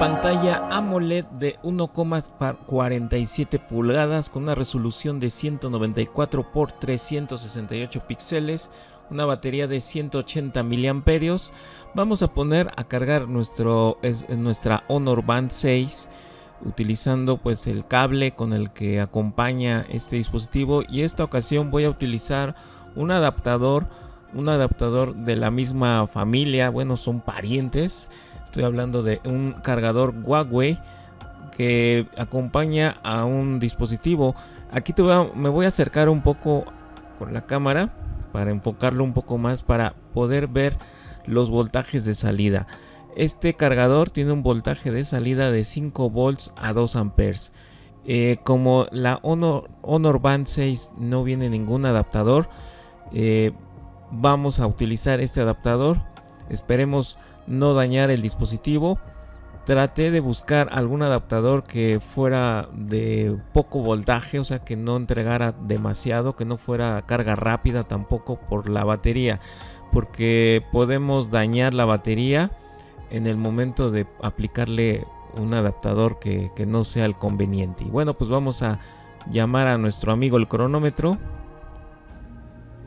pantalla AMOLED de 1,47 pulgadas con una resolución de 194 x 368 píxeles, una batería de 180 miliamperios. Vamos a poner a cargar nuestra Honor Band 6 utilizando pues el cable con el que acompaña este dispositivo, y esta ocasión voy a utilizar un adaptador de la misma familia, bueno, son parientes. Estoy hablando de un cargador Huawei que acompaña a un dispositivo. Aquí me voy a acercar un poco con la cámara para enfocarlo un poco más para poder ver los voltajes de salida. Este cargador tiene un voltaje de salida de 5 volts a 2 amperes. Como la Honor Band 6 no viene ningún adaptador, vamos a utilizar este adaptador. Esperemos no dañar el dispositivo. Traté de buscar algún adaptador que fuera de poco voltaje, o sea, que no entregara demasiado, que no fuera carga rápida tampoco por la batería, porque podemos dañar la batería en el momento de aplicarle un adaptador que no sea el conveniente. Y bueno, pues vamos a llamar a nuestro amigo el cronómetro,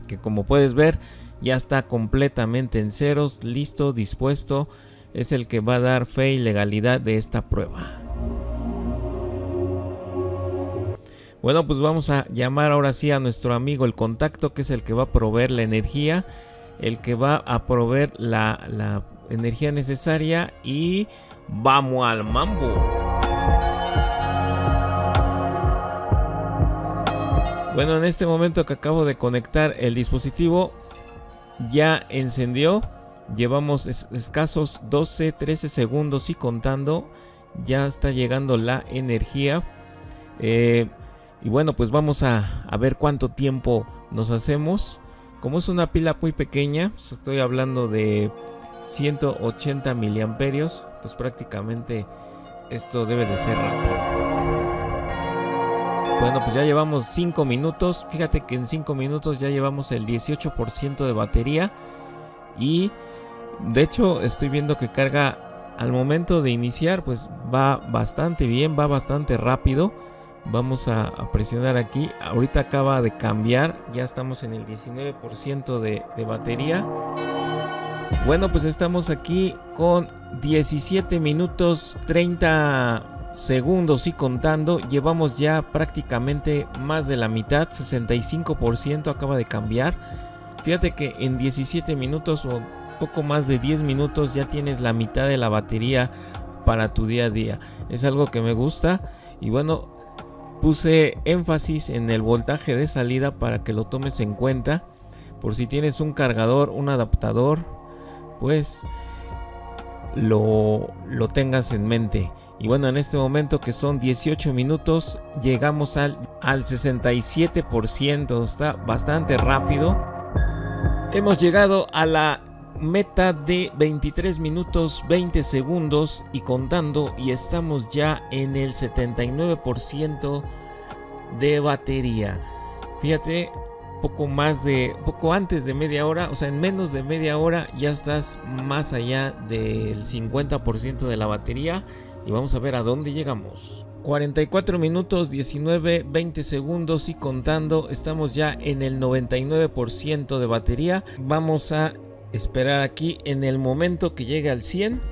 que como puedes ver ya está completamente en ceros, listo, dispuesto. Es el que va a dar fe y legalidad de esta prueba. Bueno, pues vamos a llamar ahora sí a nuestro amigo el contacto, que es el que va a proveer la energía, el que va a proveer la energía necesaria, y vamos al mambo. Bueno, en este momento que acabo de conectar el dispositivo, ya encendió. Llevamos escasos 12-13 segundos y contando. Ya está llegando la energía. Y bueno, pues vamos a ver cuánto tiempo nos hacemos. Como es una pila muy pequeña, pues estoy hablando de 180 miliamperios, pues prácticamente esto debe de ser rápido. Bueno, pues ya llevamos 5 minutos. Fíjate que en 5 minutos ya llevamos el 18% de batería. Y de hecho estoy viendo que carga al momento de iniciar, pues va bastante bien, va bastante rápido. Vamos a presionar aquí. Ahorita acaba de cambiar. Ya estamos en el 19% de batería. Bueno, pues estamos aquí con 17 minutos 30 segundos y contando. Llevamos ya prácticamente más de la mitad, 65% acaba de cambiar. Fíjate que en 17 minutos o poco más de 10 minutos ya tienes la mitad de la batería para tu día a día. Es algo que me gusta. Y bueno, puse énfasis en el voltaje de salida para que lo tomes en cuenta, por si tienes un cargador, un adaptador, pues lo tengas en mente. Y bueno, en este momento que son 18 minutos, llegamos al 67%. Está bastante rápido. Hemos llegado a la meta de 23 minutos 20 segundos y contando, y estamos ya en el 79% de batería. Fíjate, poco antes de media hora, o sea, en menos de media hora ya estás más allá del 50% de la batería. Y vamos a ver a dónde llegamos. 44 minutos 19 20 segundos y contando. Estamos ya en el 99% de batería. Vamos a esperar aquí en el momento que llegue al 100,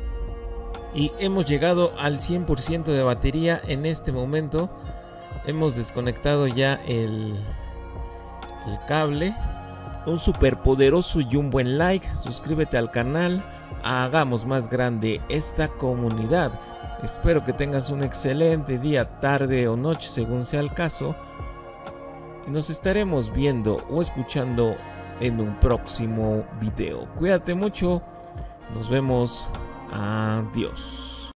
y hemos llegado al 100% de batería. En este momento hemos desconectado ya el cable. Un superpoderoso y un buen like. Suscríbete al canal. Hagamos más grande esta comunidad. Espero que tengas un excelente día, tarde o noche, según sea el caso. Nos estaremos viendo o escuchando en un próximo video. Cuídate mucho. Nos vemos. Adiós.